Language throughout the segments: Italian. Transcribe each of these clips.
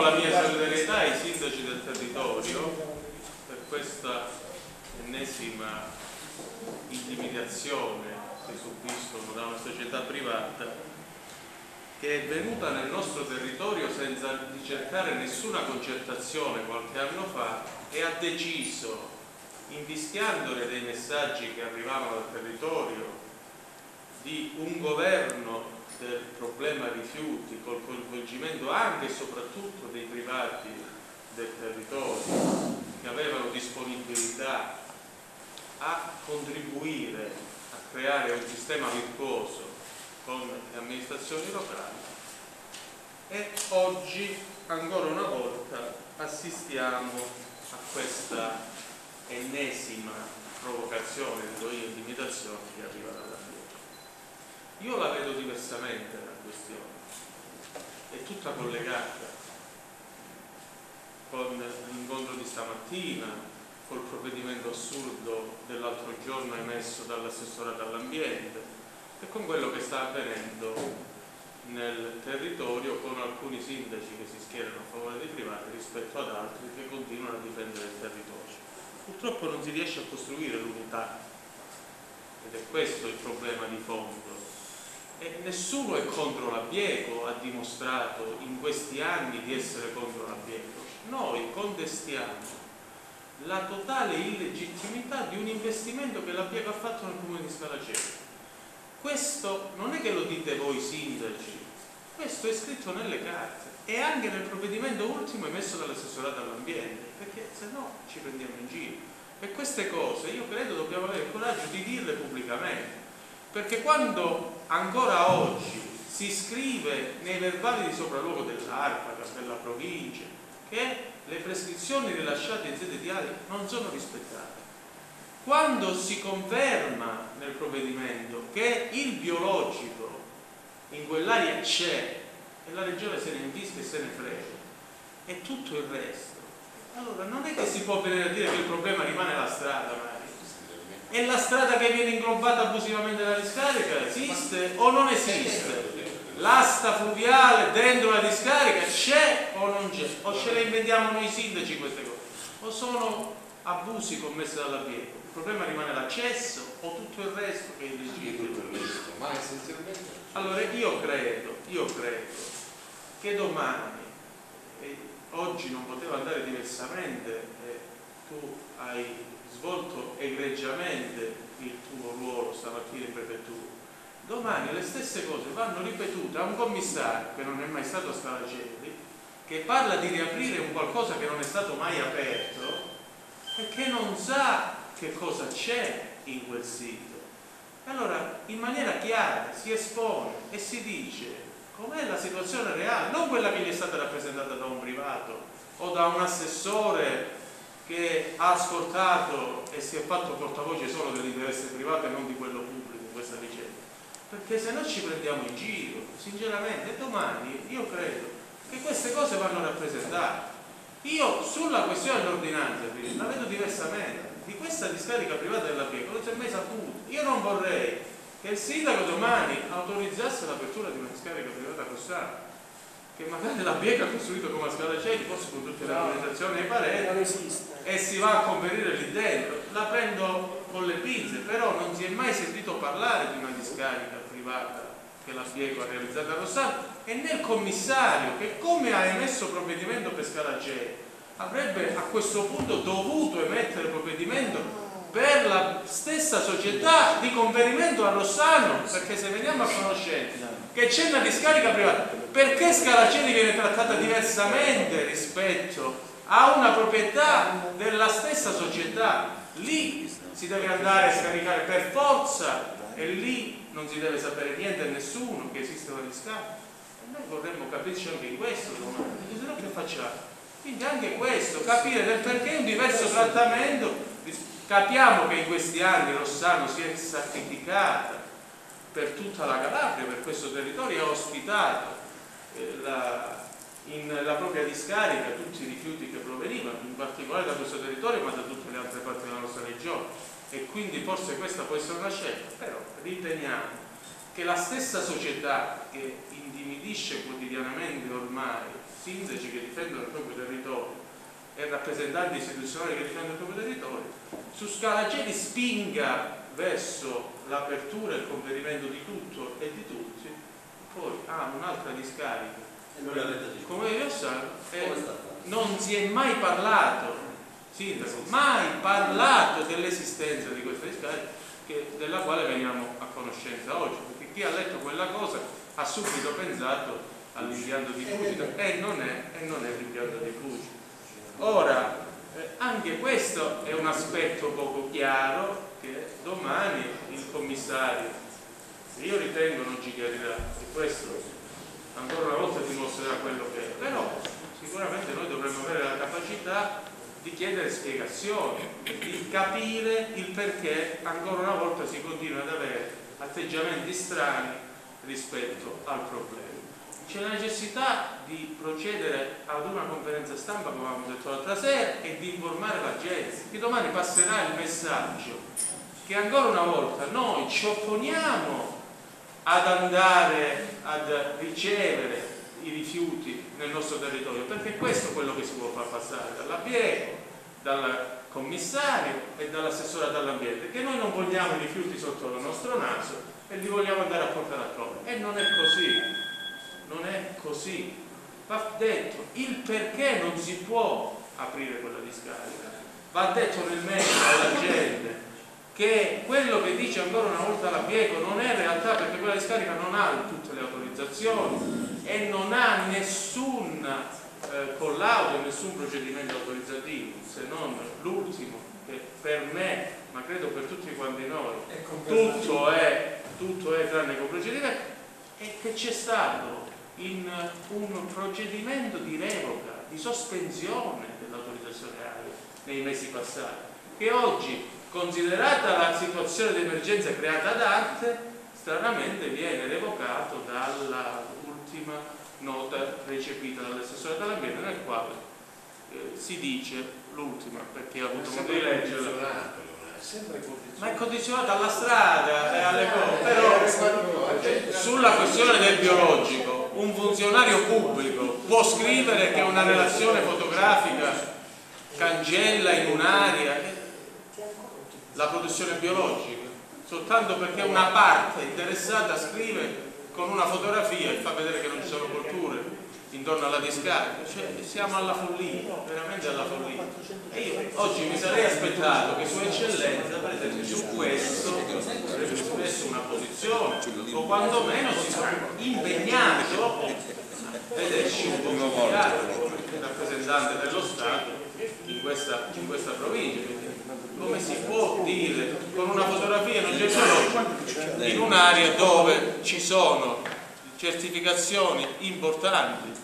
La mia solidarietà ai sindaci del territorio per questa ennesima intimidazione che subiscono da una società privata che è venuta nel nostro territorio senza ricercare nessuna concertazione qualche anno fa e ha deciso, invischiandone dei messaggi che arrivavano dal territorio, di un governo del problema rifiuti col coinvolgimento anche e soprattutto dei privati del territorio che avevano disponibilità a contribuire a creare un sistema virtuoso con le amministrazioni locali. E oggi ancora una volta assistiamo a questa ennesima provocazione, intimidazione che arriva dalla via. Io la vedo diversamente la questione, è tutta collegata con l'incontro di stamattina, col provvedimento assurdo dell'altro giorno emesso dall'assessorato all'ambiente e con quello che sta avvenendo nel territorio con alcuni sindaci che si schierano a favore dei privati rispetto ad altri che continuano a difendere il territorio. Purtroppo non si riesce a costruire l'unità ed è questo il problema di fondo. E nessuno è contro la Bieco, ha dimostrato in questi anni di essere contro la Bieco. Noi contestiamo la totale illegittimità di un investimento che la Bieco ha fatto nel comune di Scala Coeli. Questo non è che lo dite voi sindaci, questo è scritto nelle carte e anche nel provvedimento ultimo emesso dall'assessorato all'ambiente, perché se no ci prendiamo in giro. E queste cose io credo dobbiamo avere il coraggio di dirle pubblicamente, perché quando ancora oggi si scrive nei verbali di sopralluogo dell'ARPACAS, della provincia, che le prescrizioni rilasciate in sede di ADI non sono rispettate, quando si conferma nel provvedimento che il biologico in quell'area c'è e la regione se ne invisca e se ne frega e tutto il resto, allora non è che si può venire a dire che il problema rimane la strada. E la strada che viene inglobata abusivamente dalla discarica esiste o non esiste? L'asta fluviale dentro la discarica c'è o non c'è? O ce le inventiamo noi sindaci queste cose? O sono abusi commessi dalla Bieco? Il problema rimane l'accesso o tutto il resto che è illegittimità? Ma essenzialmente... Allora io credo che domani, e oggi non poteva andare diversamente, tu hai svolto egregiamente il tuo ruolo stamattina in prefettura, domani le stesse cose vanno ripetute a un commissario che non è mai stato a Scala Coeli, che parla di riaprire un qualcosa che non è stato mai aperto e che non sa che cosa c'è in quel sito. Allora in maniera chiara si espone e si dice com'è la situazione reale, non quella che gli è stata rappresentata da un privato o da un assessore che ha ascoltato e si è fatto portavoce solo dell'interesse privato e non di quello pubblico in questa vicenda, perché se no ci prendiamo in giro sinceramente. Domani io credo che queste cose vanno rappresentate. Io sulla questione dell'ordinanza la vedo diversamente. Di questa discarica privata della Bieco non si è mai saputo. Io non vorrei che il sindaco domani autorizzasse l'apertura di una discarica privata costante che magari la Bieco ha costruito come a Scala Coeli, forse con tutte le organizzazioni e le pareti, e si va a conferire lì dentro. La prendo con le pinze, però non si è mai sentito parlare di una discarica privata che la Bieco ha realizzato a Rossano, e nel commissario che, come ha emesso provvedimento per Scala Coeli, avrebbe a questo punto dovuto emettere provvedimento per la stessa società di conferimento a Rossano, perché se veniamo a conoscenza che c'è una discarica privata, perché Scala Coeli viene trattata diversamente rispetto a una proprietà della stessa società? Lì si deve andare a scaricare per forza e lì non si deve sapere niente a nessuno che esiste una discarica. E noi vorremmo capirci anche in questo domani, perché se no che facciamo? Quindi anche questo, capire del perché un diverso trattamento. Capiamo che in questi anni Rossano si è sacrificata per tutta la Calabria, per questo territorio, ha ospitato la propria discarica tutti i rifiuti che provenivano, in particolare da questo territorio ma da tutte le altre parti della nostra regione, e quindi forse questa può essere una scelta, però riteniamo che la stessa società che intimidisce quotidianamente ormai sindaci che difendono il proprio territorio e rappresentanti istituzionali che difendono il proprio territorio, su Scala Coeli spinga verso l'apertura e il conferimento di tutto e di tutti, poi ha un'altra discarica come Rossano, non si è mai parlato, sindaco, mai parlato dell'esistenza di questa discarica, della quale veniamo a conoscenza oggi, perché chi ha letto quella cosa ha subito pensato all'impianto di Pugita e non è l'impianto di Pugita. Ora, anche questo è un aspetto poco chiaro che domani il commissario, io ritengo, non ci chiarirà, e questo ancora una volta dimostrerà quello che è, però sicuramente noi dovremmo avere la capacità di chiedere spiegazioni, di capire il perché ancora una volta si continua ad avere atteggiamenti strani rispetto al problema. C'è la necessità di procedere ad una conferenza stampa, come abbiamo detto l'altra sera, e di informare la gente, che domani passerà il messaggio che ancora una volta noi ci opponiamo ad andare ad ricevere i rifiuti nel nostro territorio, perché questo è quello che si può far passare dalla Bieco, dal commissario e dall'assessore dall'ambiente, che noi non vogliamo i rifiuti sotto il nostro naso e li vogliamo andare a portare altrove, e non è così, non è così. Va detto il perché non si può aprire quella discarica, va detto nel mezzo alla gente che quello che dice ancora una volta la Bieco non è realtà, perché quella discarica non ha tutte le autorizzazioni e non ha nessun collaudo, nessun procedimento autorizzativo, se non l'ultimo, che per me, ma credo per tutti quanti noi, tutto è tranne che un procedimento, e che c'è stato in un procedimento di revoca, di sospensione dell'autorizzazione aerea nei mesi passati, che oggi, considerata la situazione di emergenza creata ad arte, stranamente viene revocato dalla nota recepita dall'assessore dell'ambiente, nel quale si dice l'ultima, perché ha avuto modo di leggerla, ma è condizionata alla strada e alle cose. Però sulla questione del biologico un funzionario pubblico può scrivere che una relazione fotografica cancella in un'area la produzione biologica soltanto perché una parte interessata scrive con una fotografia e fa vedere che non ci sono colture intorno alla discarica. Cioè, siamo alla follia, veramente alla follia. E io oggi mi sarei aspettato che Sua Eccellenza prendesse su questo una posizione, o quantomeno si sarebbe impegnato ed è scientificato rappresentante dello Stato in questa provincia. Come si può dire con una fotografia non geologica in un'area dove ci sono certificazioni importanti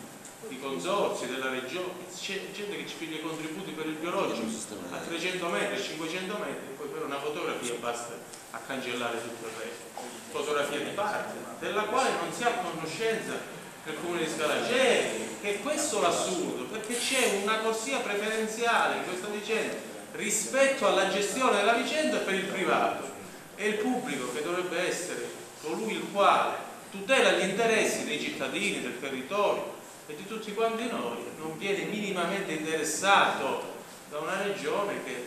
di consorzi della regione, c'è gente che ci piglia i contributi per il biologico a 300 metri, 500 metri, poi per una fotografia basta a cancellare tutto il resto. Fotografia di parte, della quale non si ha conoscenza nel comune di Scala Coeli, e questo è l'assurdo, perché c'è una corsia preferenziale in questa vicenda rispetto alla gestione della vicenda per il privato, e il pubblico, che dovrebbe essere colui il quale tutela gli interessi dei cittadini, del territorio e di tutti quanti noi, non viene minimamente interessato da una regione che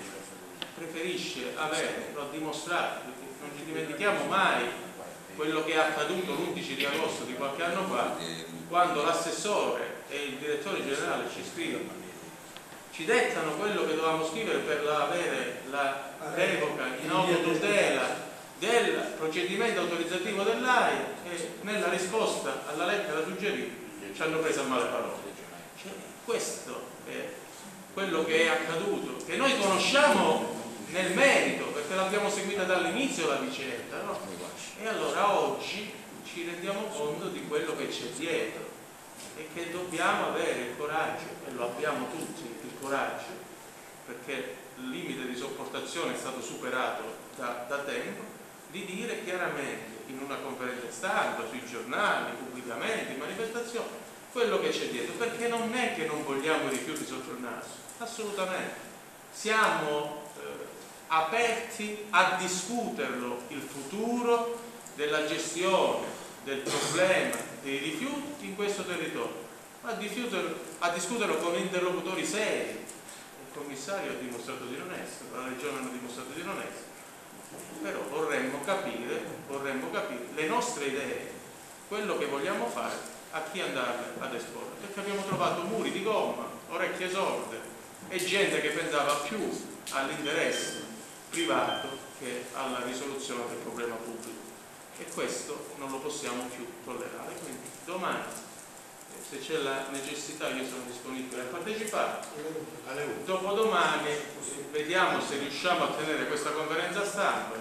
preferisce avere, lo ha dimostrato, perché non ci dimentichiamo mai quello che è accaduto l'11 di agosto di qualche anno fa, quando l'assessore e il direttore generale ci scrivono, ci dettano quello che dovevamo scrivere per avere la revoca in autotutela del procedimento autorizzativo dell'AIA, e nella risposta alla lettera suggerita ci hanno preso a male parole. Cioè, questo è quello che è accaduto, che noi conosciamo nel merito, perché l'abbiamo seguita dall'inizio la vicenda, no? E allora oggi ci rendiamo conto di quello che c'è dietro e che dobbiamo avere il coraggio, e lo abbiamo tutti, coraggio, perché il limite di sopportazione è stato superato da tempo, di dire chiaramente in una conferenza stampa, sui giornali, pubblicamente, in manifestazioni, quello che c'è dietro, perché non è che non vogliamo i rifiuti sotto il naso, assolutamente. Siamo aperti a discuterlo, il futuro, della gestione del problema dei rifiuti in questo territorio, ma a discuterlo con interlocutori seri. Il commissario ha dimostrato di non essere, la regione ha dimostrato di non essere, però vorremmo capire le nostre idee, quello che vogliamo fare, a chi andarle ad esporre, perché abbiamo trovato muri di gomma, orecchie sorde e gente che pensava più all'interesse privato che alla risoluzione del problema pubblico, e questo non lo possiamo più tollerare. Quindi domani, se c'è la necessità, io sono disponibile a partecipare. Dopodomani vediamo se riusciamo a tenere questa conferenza stampa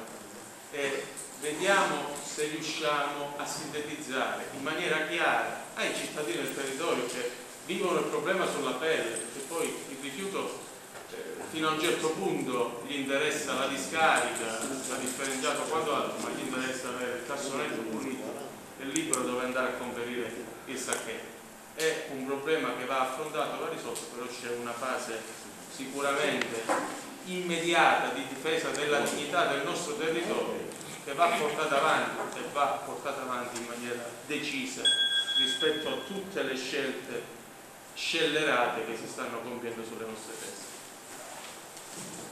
e vediamo se riusciamo a sintetizzare in maniera chiara ai cittadini del territorio che vivono il problema sulla pelle, perché poi il rifiuto fino a un certo punto gli interessa la discarica, la differenziata o quanto altro, ma gli interessa avere il cassonetto pulito e libero dove andare a conferire il sacchetto. È un problema che va affrontato, va risolto, però c'è una fase sicuramente immediata di difesa della dignità del nostro territorio che va portata avanti, e va portata avanti in maniera decisa rispetto a tutte le scelte scellerate che si stanno compiendo sulle nostre teste.